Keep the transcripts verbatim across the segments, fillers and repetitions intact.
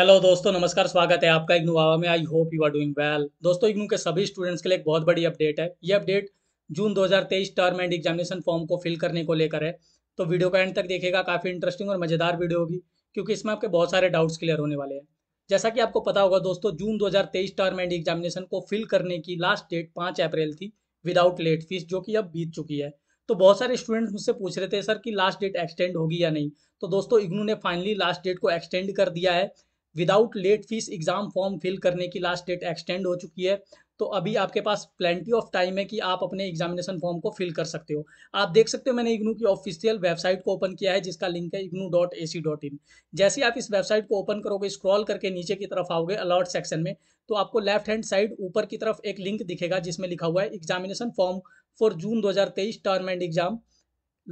Hello दोस्तों, नमस्कार। स्वागत है आपका इग्नू आवा में। I hope you are doing well. दोस्तों, इग्नू के सभी स्टूडेंट्स के लिए एक बहुत बड़ी अपडेट है। ये अपडेट जून दो हज़ार तेईस टर्म एंड एग्जामिनेशन फॉर्म को फिल करने को लेकर है। तो वीडियो का एंड तक देखिएगा, काफ़ी इंटरेस्टिंग और मज़ेदार वीडियो होगी, क्योंकि इसमें आपके बहुत सारे डाउट्स क्लियर होने वाले हैं। जैसा कि आपको पता होगा दोस्तों, जून दो हज़ार तेईस टर्म एंड एग्जामिनेशन को फिल करने की लास्ट डेट पाँच अप्रैल थी विदाउट लेट फीस, जो कि अब बीत चुकी है। तो बहुत सारे स्टूडेंट्स मुझसे पूछ रहे थे सर कि लास्ट डेट एक्सटेंड होगी या नहीं। तो दोस्तों, इग्नू ने फाइनली लास्ट डेट को एक्सटेंड कर दिया है। Without late fees exam form fill करने की लास्ट डेट एक्सटेंड हो चुकी है। तो अभी आपके पास प्लेंटी ऑफ टाइम है कि आप अपने एग्जामिनेशन फॉर्म को फिल कर सकते हो। आप देख सकते हो, मैंने इग्नू की ऑफिशियल वेबसाइट को ओपन किया है, जिसका लिंक है IGNOU dot A C dot in. जैसे ही आप इस वेबसाइट को ओपन करोगे, स्क्रॉल करके नीचे की तरफ आओगे अलॉट सेक्शन में, तो आपको लेफ्ट हैंड साइड ऊपर की तरफ एक लिंक दिखेगा, जिसमें लिखा हुआ है एग्जामिनेशन फॉर्म फॉर जून दो हज़ार तेईस term end exam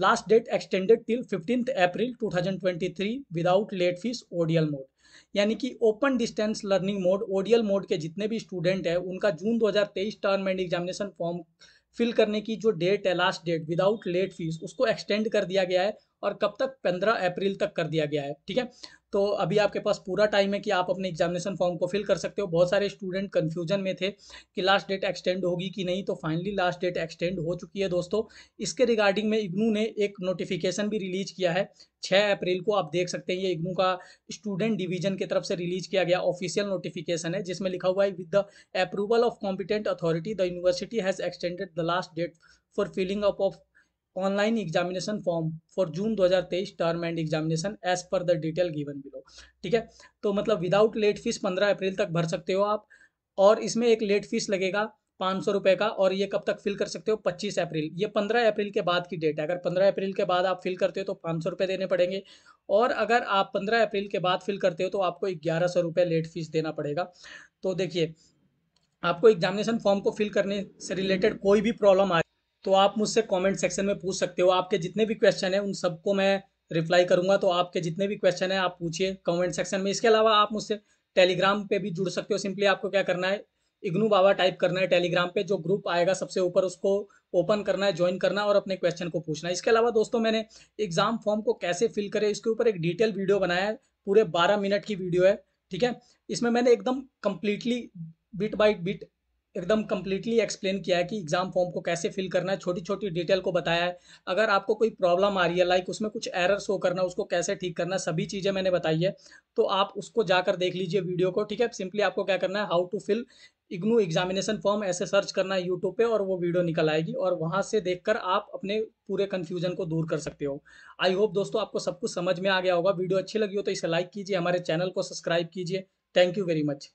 last date extended till fifteenth April two thousand twenty three without late fees ODL mode, यानी कि open distance learning mode. ODL mode के जितने भी स्टूडेंट हैं, उनका जून दो हज़ार तेईस term end examination form fill करने की जो डेट है, last date without late fees, उसको एक्सटेंड कर दिया गया है। और कब तक? पंद्रह अप्रैल तक कर दिया गया है। ठीक है, तो अभी आपके पास पूरा टाइम है कि आप अपने एग्जामिनेशन फॉर्म को फिल कर सकते हो। बहुत सारे स्टूडेंट कंफ्यूजन में थे कि लास्ट डेट एक्सटेंड होगी कि नहीं, तो फाइनली लास्ट डेट एक्सटेंड हो चुकी है। दोस्तों, इसके रिगार्डिंग में इग्नू ने एक नोटिफिकेशन भी रिलीज किया है छह अप्रैल को। आप देख सकते हैं, ये इग्नू का स्टूडेंट डिवीजन की तरफ से रिलीज किया गया ऑफिशियल नोटिफिकेशन है, जिसमें लिखा हुआ है with the approval of competent authority the university has extended the last date for filling up of online examination form for जून दो हज़ार तेईस term end examination as per the detail given below. ठीक है, तो मतलब विदाउट लेट फीस पंद्रह अप्रैल तक भर सकते हो आप, और इसमें एक लेट फीस लगेगा पाँच सौ रुपये का। और ये कब तक फिल कर सकते हो? पच्चीस अप्रैल। ये पंद्रह अप्रैल के बाद की डेट है। अगर पंद्रह अप्रैल के बाद आप फिल करते हो तो पाँच सौ रुपये देने पड़ेंगे, और अगर आप पंद्रह अप्रैल के बाद फिल करते हो तो आपको ग्यारह सौ रुपये लेट फीस देना पड़ेगा। तो देखिए, आपको एग्जामिनेशन फॉर्म को फिल करने से रिलेटेड कोई भी प्रॉब्लम आ तो आप मुझसे कमेंट सेक्शन में पूछ सकते हो। आपके जितने भी क्वेश्चन हैं, उन सबको मैं रिप्लाई करूंगा। तो आपके जितने भी क्वेश्चन हैं, आप पूछिए कमेंट सेक्शन में। इसके अलावा आप मुझसे टेलीग्राम पे भी जुड़ सकते हो। सिंपली आपको क्या करना है, इग्नू बाबा टाइप करना है टेलीग्राम पे, जो ग्रुप आएगा सबसे ऊपर उसको ओपन करना है, ज्वाइन करना और अपने क्वेश्चन को पूछना है। इसके अलावा दोस्तों, मैंने एग्जाम फॉर्म को कैसे फिल करें, इसके ऊपर एक डिटेल वीडियो बनाया है, पूरे बारह मिनट की वीडियो है। ठीक है, इसमें मैंने एकदम कम्प्लीटली बिट बाई बिट एकदम कम्प्लीटली एक्सप्लेन किया है कि एग्जाम फॉर्म को कैसे फिल करना है, छोटी छोटी डिटेल को बताया है। अगर आपको कोई प्रॉब्लम आ रही है, लाइक उसमें कुछ एरर शो करना, उसको कैसे ठीक करना, सभी चीज़ें मैंने बताई है। तो आप उसको जाकर देख लीजिए वीडियो को। ठीक है, सिंपली आपको क्या करना है, how to fill IGNOU examination form, ऐसे सर्च करना है यूट्यूब पे और वो वीडियो निकल आएगी, और वहाँ से देखकर आप अपने पूरे कन्फ्यूजन को दूर कर सकते हो। आई होप दोस्तों आपको सब कुछ समझ में आ गया होगा। वीडियो अच्छी लगी हो तो इसे लाइक कीजिए, हमारे चैनल को सब्सक्राइब कीजिए। Thank you very much.